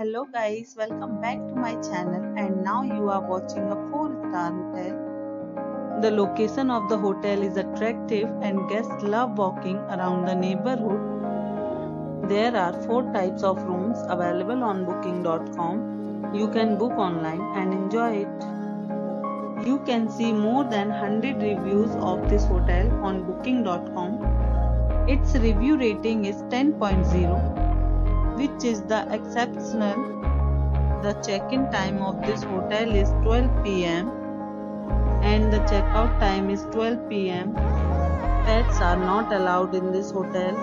Hello guys, welcome back to my channel and now you are watching a 4-star hotel. The location of the hotel is attractive and guests love walking around the neighborhood. There are 4 types of rooms available on Booking.com. You can book online and enjoy it. You can see more than 100 reviews of this hotel on Booking.com. Its review rating is 10.0. which is the exceptional. The check-in time of this hotel is 12 p.m. and the check-out time is 12 p.m. Pets are not allowed in this hotel.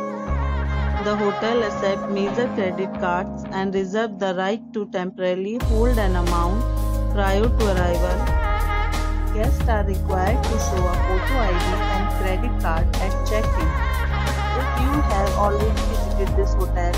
The hotel accepts major credit cards and reserves the right to temporarily hold an amount prior to arrival. Guests are required to show a photo ID and credit card at check-in. If you have already visited this hotel,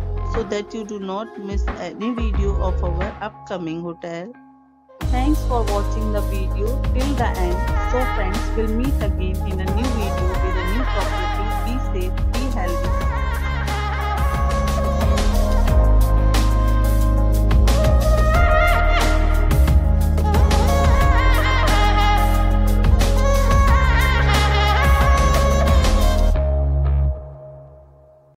so that you do not miss any video of our upcoming hotel. Thanks for watching the video till the end. So friends, we'll meet again in a new video with a new property. Be safe, be healthy.